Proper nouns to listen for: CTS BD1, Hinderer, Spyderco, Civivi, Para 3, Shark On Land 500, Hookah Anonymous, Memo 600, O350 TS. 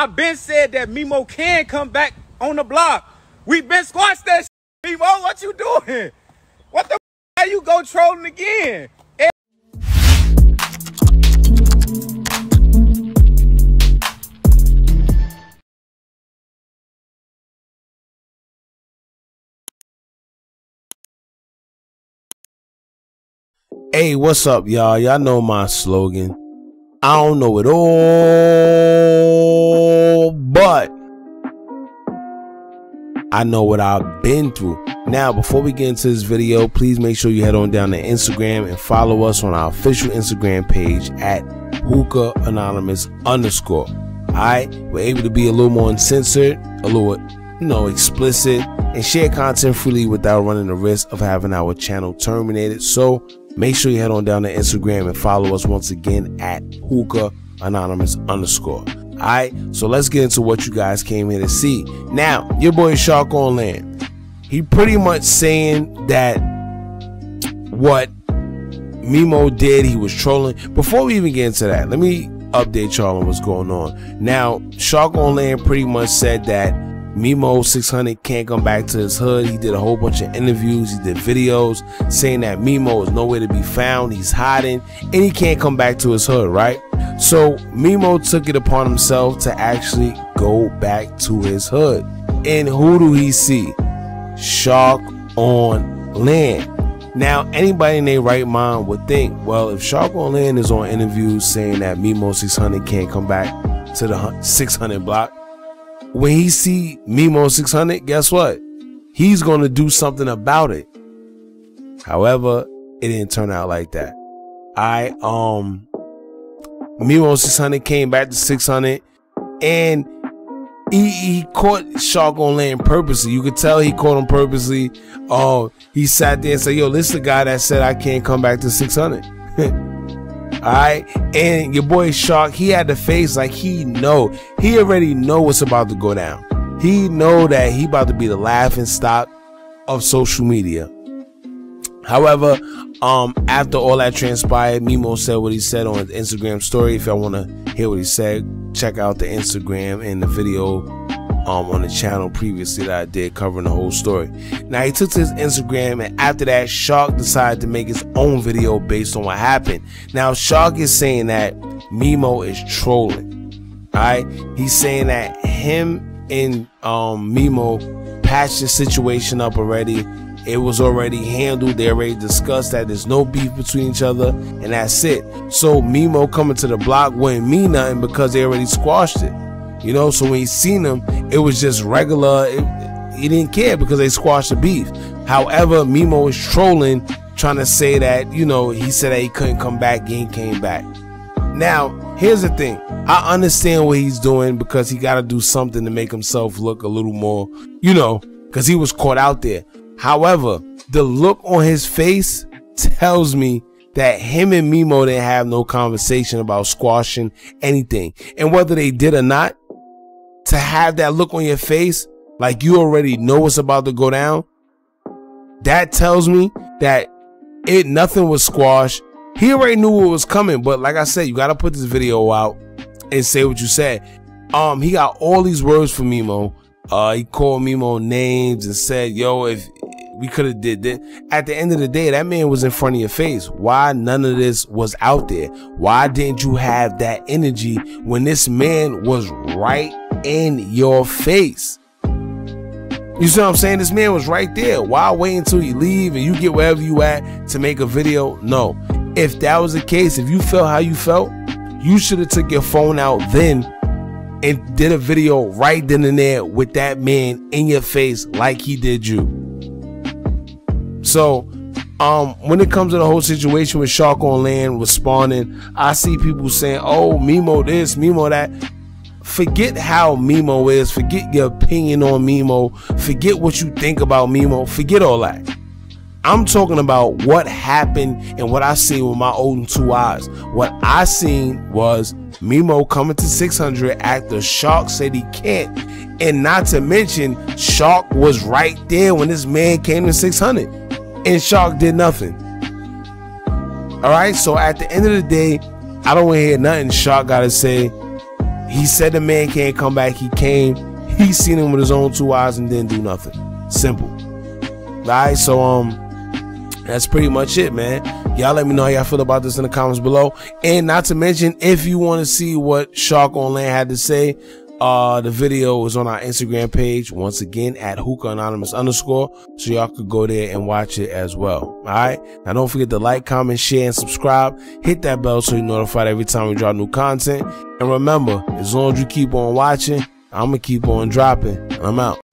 I've been said that Memo can come back on the block. We been squashed that shit. Memo, what you doing? What the f***? How you go trolling again? Hey, what's up, y'all? Y'all know my slogan. I don't know it all, but I know what I've been through. Now, before we get into this video, please make sure you head on down to Instagram and follow us on our official Instagram page at Hookah Anonymous _. Alright, we're able to be a little more uncensored, a little, you know, explicit, and share content freely without running the risk of having our channel terminated. So make sure you head on down to Instagram and follow us once again at Hookah Anonymous _. Alright, so let's get into what you guys came here to see. Now, your boy Shark On Land, he pretty much saying that what Memo did, he was trolling. Before we even get into that, let me update y'all on what's going on. Now, Shark On Land pretty much said that Memo 600 can't come back to his hood. He did a whole bunch of interviews, he did videos saying that Memo is nowhere to be found, he's hiding, and he can't come back to his hood, right? So Memo took it upon himself to actually go back to his hood. And who do he see? Shark On Land. Now, anybody in their right mind would think, well, if Shark On Land is on interviews saying that Memo 600 can't come back to the 600 block, when he see Memo 600, guess what? He's going to do something about it. However, it didn't turn out like that. Memo 600 came back to 600, and he caught Shark On Land purposely. You could tell he caught him purposely. He sat there and said, yo, this is the guy that said I can't come back to 600. Alright, and your boy Shark, he had the face like he already know what's about to go down. He know that he about to be the laughing stock of social media. However, after all that transpired, Memo said what he said on his Instagram story. If y'all want to hear what he said, check out the Instagram and the video on the channel previously that I did covering the whole story. Now, he took to his Instagram, and after that, Shark decided to make his own video based on what happened. Now, Shark is saying that Memo is trolling. Alright, he's saying that him and Memo patched the situation up already. It was already handled. They already discussed that there's no beef between each other, and that's it. So Memo coming to the block wouldn't mean nothing because they already squashed it. You know, so when he seen him, it was just regular. He didn't care because they squashed the beef. However, Memo is trolling, trying to say that, you know, he said that he couldn't come back, and he came back. Now, here's the thing. I understand what he's doing because he got to do something to make himself look a little more, you know, because he was caught out there. However, the look on his face tells me that him and Memo didn't have no conversation about squashing anything. And whether they did or not, to have that look on your face, like you already know what's about to go down, that tells me that nothing was squashed. He already knew what was coming, but like I said, you gotta put this video out and say what you said. He got all these words for Memo. He called Memo names and said, yo, if we could have did this. At the end of the day, that man was in front of your face. Why none of this was out there? Why didn't you have that energy when this man was right in your face? You see what I'm saying? This man was right there. Why wait until you leave and you get wherever you at to make a video? No. If that was the case, if you felt how you felt, you should have took your phone out then and did a video right then and there with that man in your face like he did you. So when it comes to the whole situation with Shark On Land responding, I see people saying, oh, Memo this, Memo that. Forget how Memo is. Forget your opinion on Memo. Forget what you think about Memo. Forget all that. I'm talking about what happened and what I see with my own two eyes. What I seen was Memo coming to 600 after Shark said he can't. And not to mention, Shark was right there when this man came to 600. And Shark did nothing. Alright, so at the end of the day, I don't want to hear nothing Shark got to say He said the man can't come back. He came. He seen him with his own 2 eyes and didn't do nothing. Simple. Alright, so that's pretty much it, man. Y'all let me know how y'all feel about this in the comments below. And not to mention, if you want to see what Shark On Land had to say, the video is on our Instagram page, once again, at hookah_anonymous_. So y'all could go there and watch it as well. All right. Now don't forget to like, comment, share, and subscribe. Hit that bell so you're notified every time we drop new content. And remember, as long as you keep on watching, I'm going to keep on dropping. I'm out.